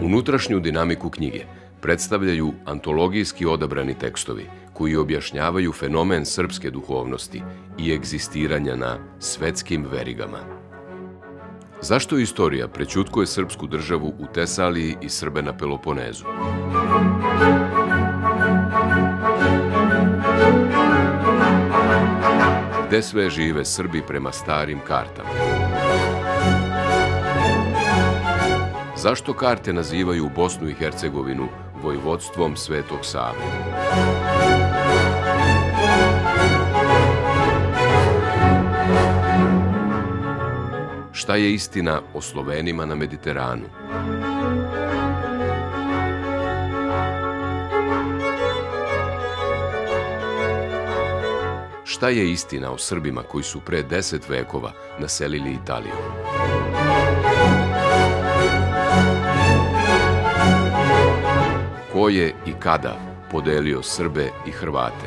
Unutrašnju dinamiku knjige predstavljaju antologijski odabrani tekstovi koji objašnjavaju fenomen srpske duhovnosti i egzistiranja na svetskim verigama. Zašto istorija prećutkuje srpsku državu u Tesaliji i Srbe na Peloponezu? Gde sve žive Srbi prema starim kartama? Zašto karte nazivaju Bosnu i Hercegovinu vojvodstvom Svetog Save? Šta je istina o Slovenima na Mediteranu? Šta je istina o Srbima koji su pre 10 vekova naselili Italiju? Ko je i kada podelio Srbe i Hrvate?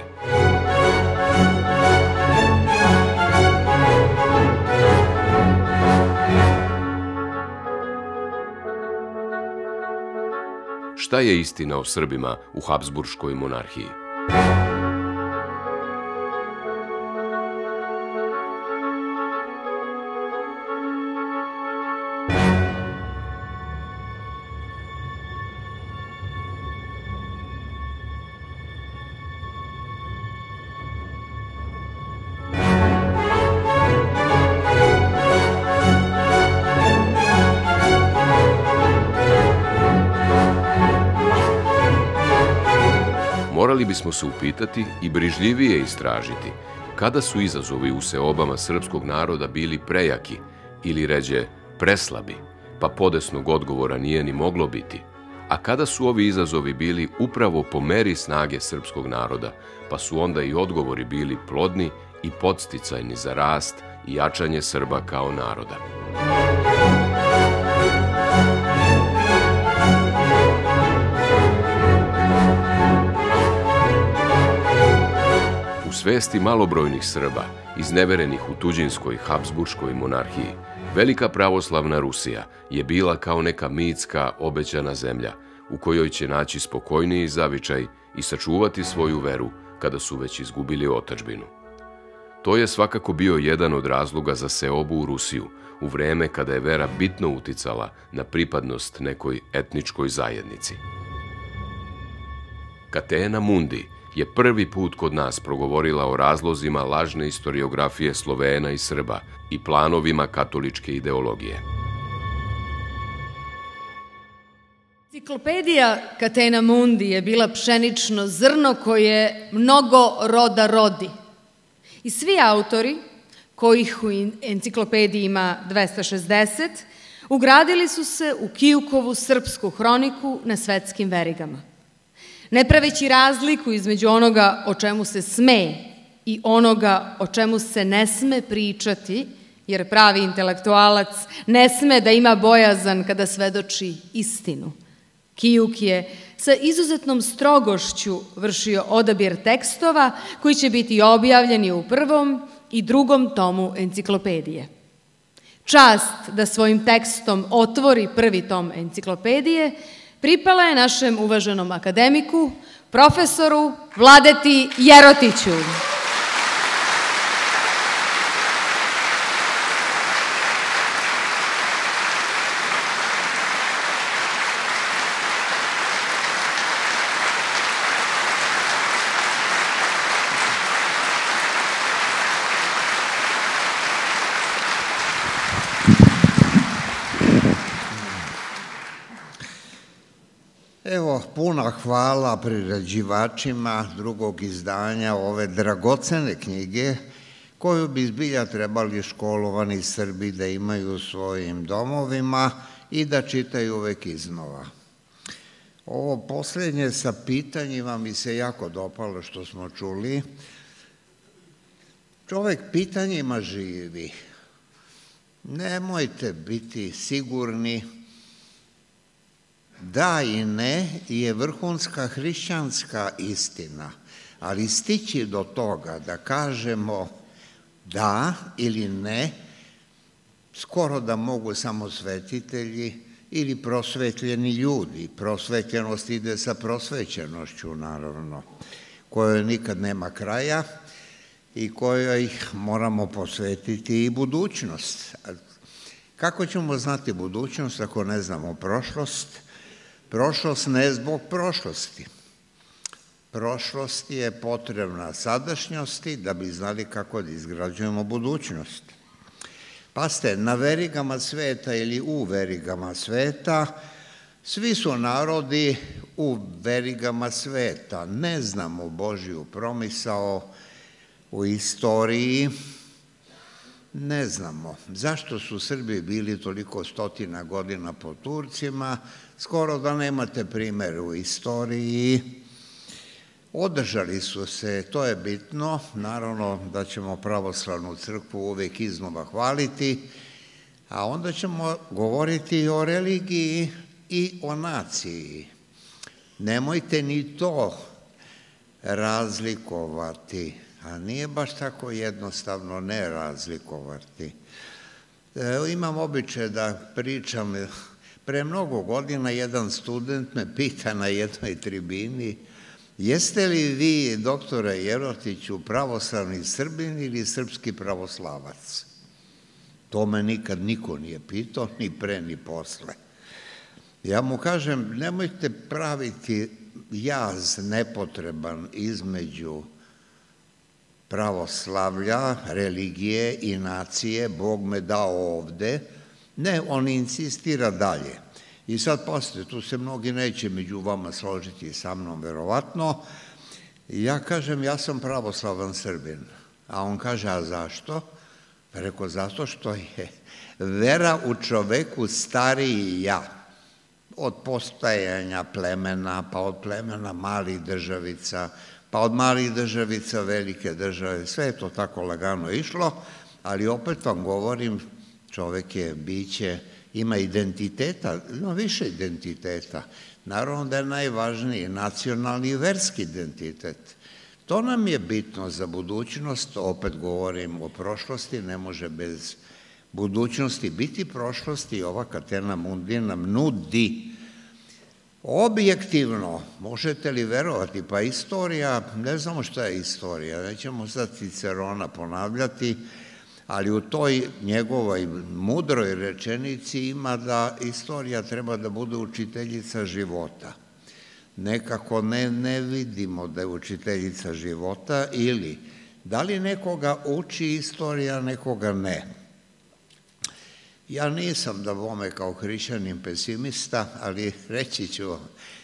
Šta je istina o Srbima u Habsburškoj monarhiji? Morali bismo se upitati i brižljivije istražiti kada su izazovi u seobama srpskog naroda bili prejaki ili ređe preslabi, pa podesnog odgovora nije ni moglo biti, a kada su ovi izazovi bili upravo po meri snage srpskog naroda, pa su onda i odgovori bili plodni i podsticajni za rast i jačanje Srba kao naroda. Svesti malobrojnih Srba, izneverenih u tuđinskoj Habsburškoj monarhiji, Velika pravoslavna Rusija je bila kao neka mitska, obećana zemlja, u kojoj će naći spokojniji zavičaj i sačuvati svoju veru kada su već izgubili otadžbinu. To je svakako bio jedan od razloga za seobu u Rusiju, u vreme kada je vera bitno uticala na pripadnost nekoj etničkoj zajednici. Catena Mundi je prvi put kod nas progovorila o razlozima lažne historiografije Slovena i Srba i planovima katoličke ideologije. Enciklopedija Catena Mundi je bila pšenično zrno koje mnogo roda rodi. I svi autori, kojih u enciklopediji ima 260, ugradili su se u Kijukovu srpsku hroniku na svetskim verigama, ne praveći razliku između onoga o čemu se sme i onoga o čemu se ne sme pričati, jer pravi intelektualac ne sme da ima bojazan kada svedoči istinu. Kijuk je sa izuzetnom strogošću vršio odabir tekstova koji će biti objavljeni u 1. i 2. tomu enciklopedije. Čast da svojim tekstom otvori 1. tom enciklopedije pripala je našem uvaženom akademiku, profesoru Vladeti Jerotiću. puna hvala priređivačima drugog izdanja ove dragocene knjige koju bi zbilja trebali školovani Srbi da imaju u svojim domovima i da čitaju uvek iznova. Ovo poslednje sa pitanjima mi se jako dopalo što smo čuli. Čovek pitanjima živi. Nemojte biti sigurni da i ne je vrhunska hrišćanska istina, ali stići do toga da kažemo da ili ne, skoro da mogu samo svetitelji ili prosvetljeni ljudi. Prosvetljenost ide sa prosvećenošću, naravno, kojoj nikad nema kraja i kojoj moramo posvetiti i budućnost. Kako ćemo znati budućnost ako ne znamo prošlost? Prošlost ne zbog prošlosti. Prošlost je potrebna sadašnjosti da bi znali kako da izgrađujemo budućnost. Pazite, na verigama sveta ili u verigama sveta, svi su narodi u verigama sveta. Ne znamo Božju promisao u istoriji, ne znamo. Zašto su Srbi bili toliko stotina godina pod Turcima, skoro da nemate primer u istoriji. Održali su se, to je bitno, naravno da ćemo pravoslavnu crkvu uvek iznova hvaliti, a onda ćemo govoriti o religiji i o naciji. Nemojte ni to razlikovati, a nije baš tako jednostavno ne razlikovati. Imam običaj da pričam, pre mnogo godina jedan student me pita na jednoj tribini, jeste li vi, doktore Jerotiću, pravoslavni Srbin ili srpski pravoslavac? To me nikad niko nije pitao, ni pre, ni posle. Ja mu kažem, nemojte praviti jaz nepotreban između pravoslavlja, religije i nacije, Bog me dao ovde. Ne, on insistira dalje. I sad, pazite, tu se mnogi neće među vama složiti sa mnom, verovatno. Ja kažem, ja sam pravoslavan Srbin. A on kaže, a zašto? Rekao, zato što je vera u čoveku stariji ja. Od postajanja plemena, pa od plemena malih državica, pa od malih državica velike države. Sve je to tako lagano išlo, ali opet vam govorim, čovek je biće, ima identiteta, ima više identiteta. Naravno da je najvažniji nacionalni i verski identitet. To nam je bitno za budućnost, opet govorim o prošlosti, ne može bez budućnosti biti prošlosti. Ova Catena Mundi nam nudi objektivno, možete li verovati, pa istorija, ne znamo šta je istorija, nećemo sad Cicerona ponavljati, ali u toj njegovoj mudroj rečenici ima da istorija treba da bude učiteljica života. Nekako ne vidimo da je učiteljica života ili da li nekoga uči istorija, nekoga ne. Ja nisam da bome kao hrišćanin pesimista, ali reći ću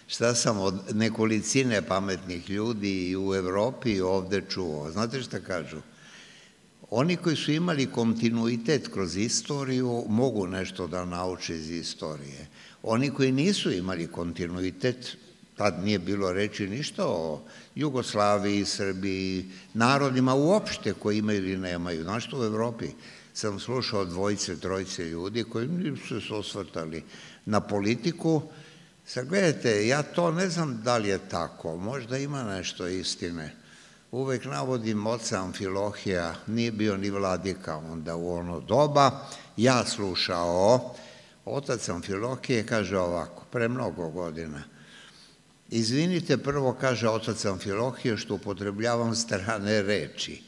šta sam od nekolicine pametnih ljudi i u Evropi i ovde čuo. Znate šta kažu? Oni koji su imali kontinuitet kroz istoriju mogu nešto da nauče iz istorije. Oni koji nisu imali kontinuitet, tad nije bilo reči ništa o Jugoslaviji, Srbiji, narodima uopšte koji imaju ili nemaju. Znaš što u Evropi sam slušao dvojice, trojice ljudi koji su se osvrtali na politiku. Sad gledajte, ja to ne znam da li je tako, možda ima nešto istine. Uvek navodim oca Amfilohija, nije bio ni vladika onda u ono doba. Ja slušao, otac Amfilohije kaže ovako, pre mnogo godina. Izvinite, prvo kaže otac Amfilohije što upotrebljavam strane reči.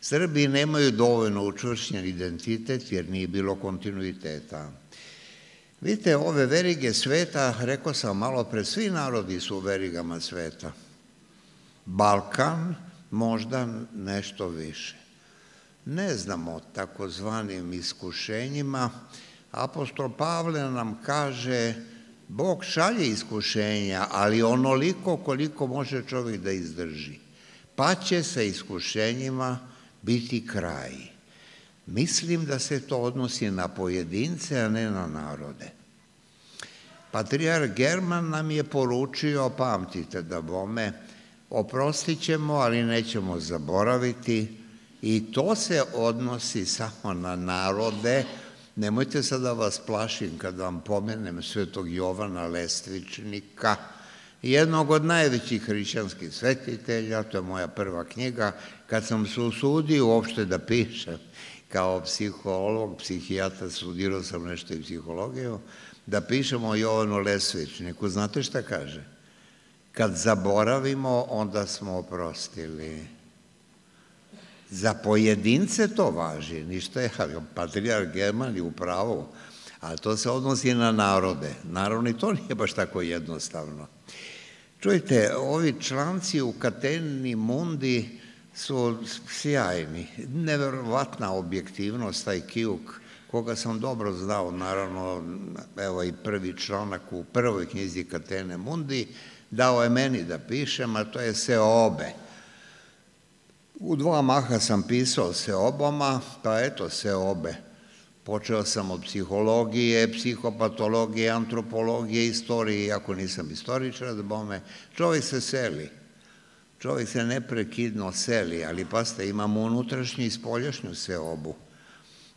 Srbi nemaju dovoljno učvršćen identitet jer nije bilo kontinuiteta. Vidite, ove verige sveta, rekao sam malo pre, svi narodi su u verigama sveta. Balkan, možda nešto više. Ne znamo o takozvanim iskušenjima. Apostol Pavle nam kaže Bog šalje iskušenja, ali onoliko koliko može čovjek da izdrži. Pa će sa iskušenjima biti kraj. Mislim da se to odnosi na pojedince, a ne na narode. Patrijarh German nam je poručio, pamtite dabome, oprostit ćemo, ali nećemo zaboraviti. I to se odnosi samo na narode. Nemojte sad da vas plašim kad vam pomenem svetog Jovana Lestvičnika, jednog od najvećih hrišćanskih svetitelja, to je moja prva knjiga, kad sam se usudio uopšte da pišem kao psiholog, psihijatar, studirao sam nešto i psihologiju, da pišem o Jovanu Lestvičniku. Znate šta kaže? Kad zaboravimo, onda smo oprostili. Za pojedince to važi, ništa je, ali patrijarh German je upravo, ali to se odnosi na narode. Naravno, i to nije baš tako jednostavno. Čujte, ovi članci u Cateni Mundi su sjajni. Neverovatna objektivnost, taj Kijuk, koga sam dobro znao, naravno, evo i prvi članak u prvoj knjizi Catene Mundi, dao je meni da pišem, a to je seobe. U dva maha sam pisao seobama, pa eto seobe. Počeo sam od psihologije, psihopatologije, antropologije, istorije, iako nisam istoričar, dabome. Čovjek se seli, čovjek se neprekidno seli, ali pazite, imamo unutrašnju i spoljašnju seobu.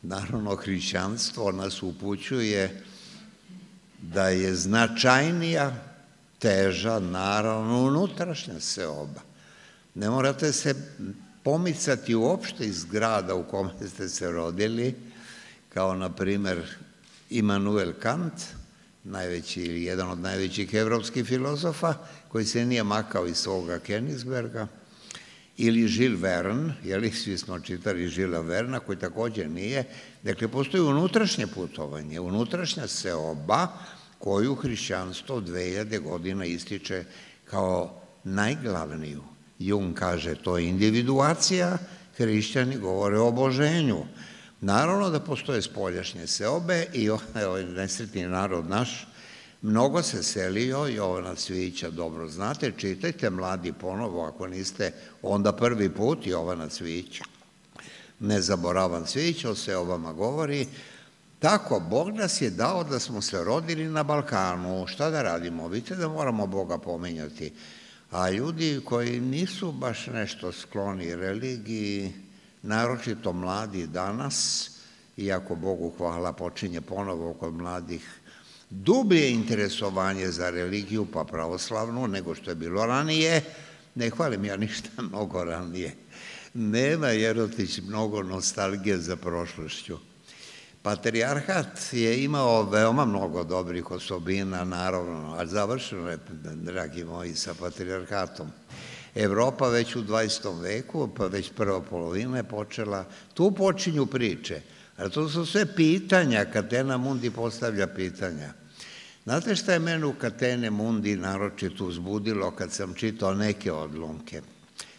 Naravno, hrišćanstvo nas upućuje da je značajnija, teža, naravno, unutrašnja seoba. Ne morate se pomicati uopšte iz grada u kome ste se rodili, kao, na primer, Immanuel Kant, najveći ili jedan od najvećih evropskih filozofa, koji se nije makao iz svoga Königsberga, ili Žil Verne, jer ih svi smo čitali Žila Verna, koji također nije. Dakle, postoji unutrašnje putovanje, unutrašnja seoba koju hrišćanstvo 2000 godina ističe kao najglavniju. Jung kaže, to je individuacija, hrišćani govore o oboženju. Naravno da postoje spoljašnje seobe i ovaj nesretni narod naš mnogo se selio. Jovana Cvijića dobro znate, čitajte Mladi ponovo, ako niste onda prvi put Jovana Cvijića. Ne zaboravam Cvijić, o seobama govori. Tako, Bog nas je dao da smo se rodili na Balkanu. Šta da radimo? Vidite da moramo Boga pominjati. A ljudi koji nisu baš nešto skloni religiji, naročito mladi danas, iako Bogu hvala počinje ponovo kod mladih, dublje interesovanje za religiju, pa pravoslavnu, nego što je bilo ranije. Ne hvalim ja ništa mnogo ranije. Nema, Jerotić, mnogo nostalgije za prošlošću. Patrijarhat je imao veoma mnogo dobrih osobina, naravno, a završeno je, dragi moji, sa patrijarhatom. Evropa već u 20. veku, pa već prva polovina je počela, tu počinju priče, a to su sve pitanja, Catena Mundi postavlja pitanja. Znate šta je mene u Catene Mundi naročito uzbudilo kad sam čitao neke odlomke?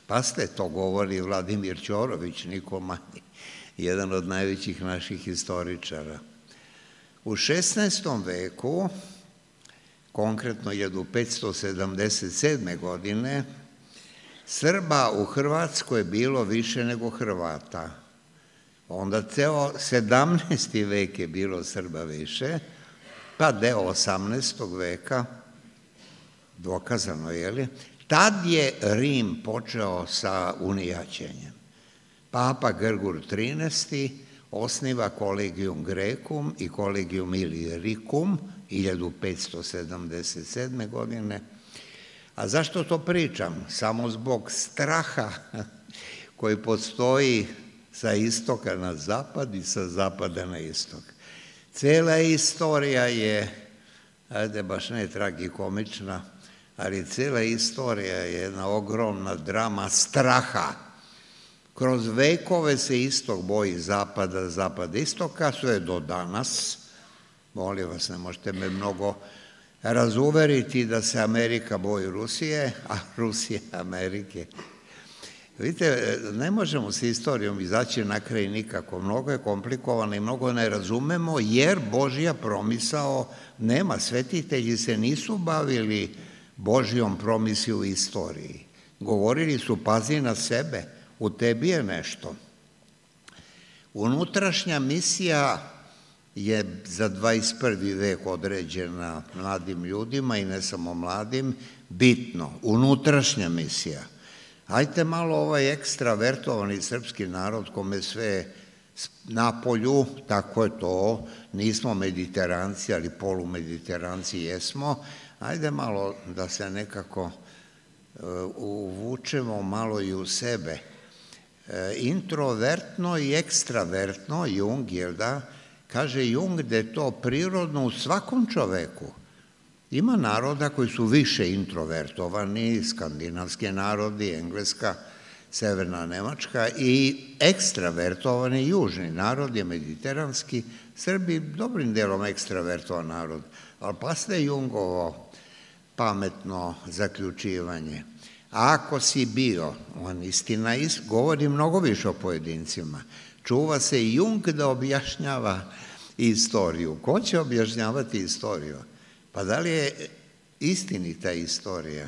Pa ste, to govori Vladimir Ćorović, niko manje, jedan od najvećih naših historičara. U 16. veku, konkretno 1577. godine, Srba u Hrvatskoj je bilo više nego Hrvata. Onda ceo 17. vek je bilo Srba više, pa deo 18. veka, dokazano je li, tad je Rim počeo sa unijaćenjem. Papa Grgur XIII osniva Collegium Graecum i Collegium Illyricum 1577. godine. A zašto to pričam? Samo zbog straha koji postoji sa istoka na zapad i sa zapada na istok. Cela istorija je, ajde baš ne tragikomična, ali cela istorija je jedna ogromna drama straha. Kroz vekove se istok boji zapada, zapad istoka, sve do danas. Molim vas, ne možete me mnogo razuveriti da se Amerika boji Rusije, a Rusija Amerike. Vidite, ne možemo s istorijom izaći na kraj nikako. Mnogo je komplikovano i mnogo ne razumemo, jer Božja promisao nema. Svetitelji se nisu bavili Božjom promisi u istoriji. Govorili su, pazi na sebe, u tebi je nešto. Unutrašnja misija je za 21. vek određena mladim ljudima i ne samo mladim, bitno. Unutrašnja misija. Hajte malo ovaj ekstravertovani srpski narod kome sve na polju, tako je to, nismo mediteranci, ali polumediteranci jesmo, hajde malo da se nekako uvučemo malo i u sebe. Introvertno i ekstravertno, Jung, jel da, kaže Jung da je to prirodno u svakom čoveku. Ima naroda koji su više introvertovani, skandinavski narodi, Engleska, Severna Nemačka, i ekstravertovani južni narod je mediteranski, Srbi dobrim delom ekstravertovan narod, ali pasne Jungovo pametno zaključivanje. A ako si bio, on istina govori mnogo više o pojedincima, čuva se Jung da objašnjava istoriju. Ko će objašnjavati istoriju? Pa da li je istinita istorija?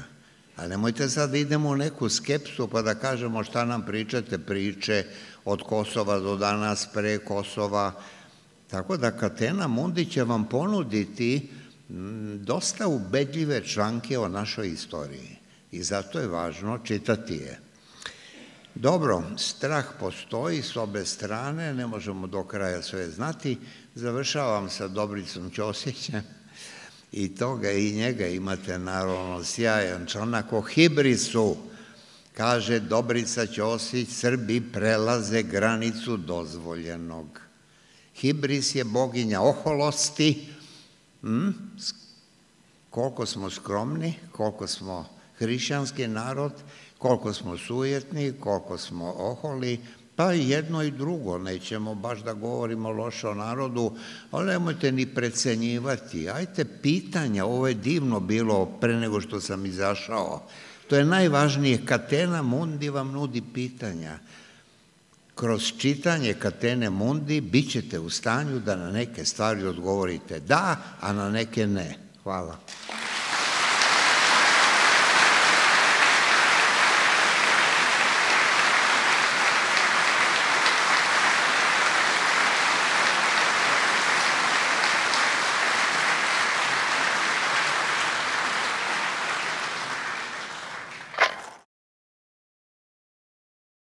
A nemojte sad da idemo u neku skepsu pa da kažemo šta nam pričate priče od Kosova do danas, pre Kosova. Tako da Catena Mundi će vam ponuditi dosta ubedljive članke o našoj istoriji. I zato je važno čitati je. Dobro, strah postoji s obe strane, ne možemo do kraja sve znati. Završavam sa Dobricom Ćosićem. I toga i njega imate, naravno, sjajan članak o hibrisu. Kaže Dobrica Ćosić, Srbi prelaze granicu dozvoljenog. Hibris je boginja oholosti. Koliko smo skromni, koliko smo hrišćanski narod, koliko smo sujetni, koliko smo oholi, pa jedno i drugo, nećemo baš da govorimo loše o narodu, ali nemojte ni precenjivati. Ajte pitanja, ovo je divno bilo pre nego što sam izašao. To je najvažnije, Catena Mundi vam nudi pitanja. Kroz čitanje Catene Mundi bit ćete u stanju da na neke stvari odgovorite da, a na neke ne. Hvala.